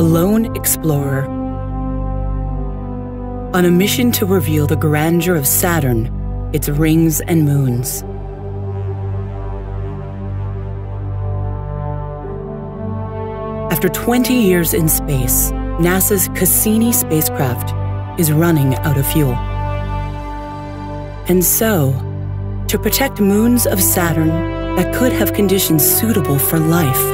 a lone explorer. On a mission to reveal the grandeur of Saturn, its rings and moons. After 20 years in space, NASA's Cassini spacecraft is running out of fuel. And so, to protect moons of Saturn that could have conditions suitable for life,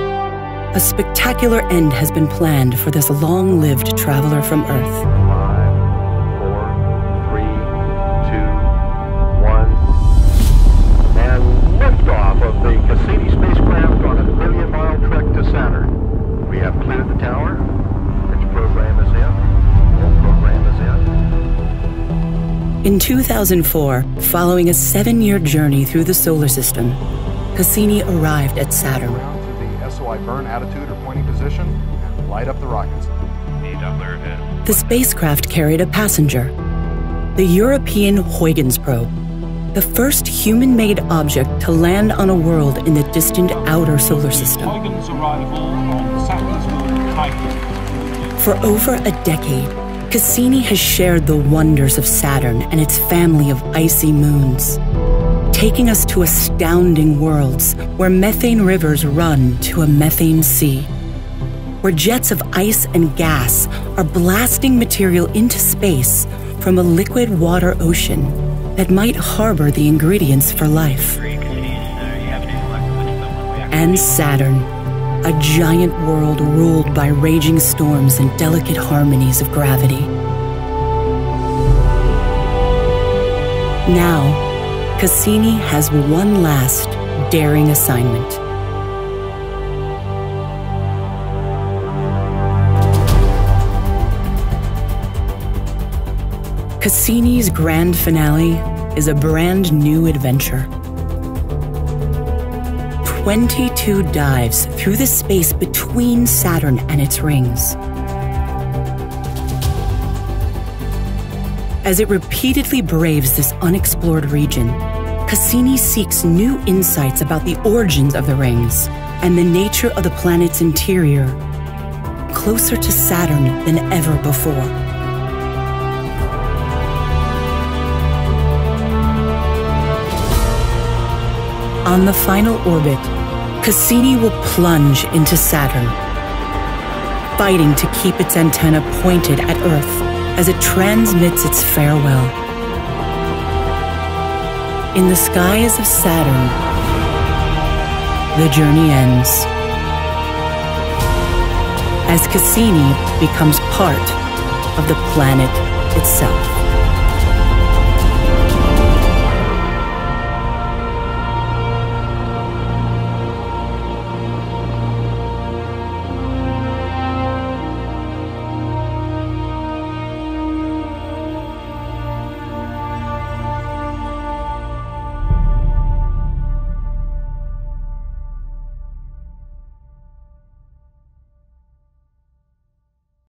a spectacular end has been planned for this long-lived traveler from Earth. 5, 4, 3, 2, 1, and liftoff of the Cassini spacecraft on a million-mile trek to Saturn. We have cleared the tower. Its program is in. All program is in. In 2004, following a 7-year journey through the solar system, Cassini arrived at Saturn. SOI burn attitude or pointing position, and light up the rockets. The spacecraft carried a passenger, the European Huygens probe, the first human-made object to land on a world in the distant outer solar system. Huygens' arrival on Saturn's moon Titan. For over a decade, Cassini has shared the wonders of Saturn and its family of icy moons, taking us to astounding worlds where methane rivers run to a methane sea, where jets of ice and gas are blasting material into space from a liquid water ocean that might harbor the ingredients for life. And Saturn, a giant world ruled by raging storms and delicate harmonies of gravity. Now, Cassini has one last daring assignment. Cassini's grand finale is a brand new adventure. 22 dives through the space between Saturn and its rings. As it repeatedly braves this unexplored region, Cassini seeks new insights about the origins of the rings and the nature of the planet's interior, closer to Saturn than ever before. On the final orbit, Cassini will plunge into Saturn, fighting to keep its antenna pointed at Earth as it transmits its farewell. In the skies of Saturn, the journey ends, as Cassini becomes part of the planet itself.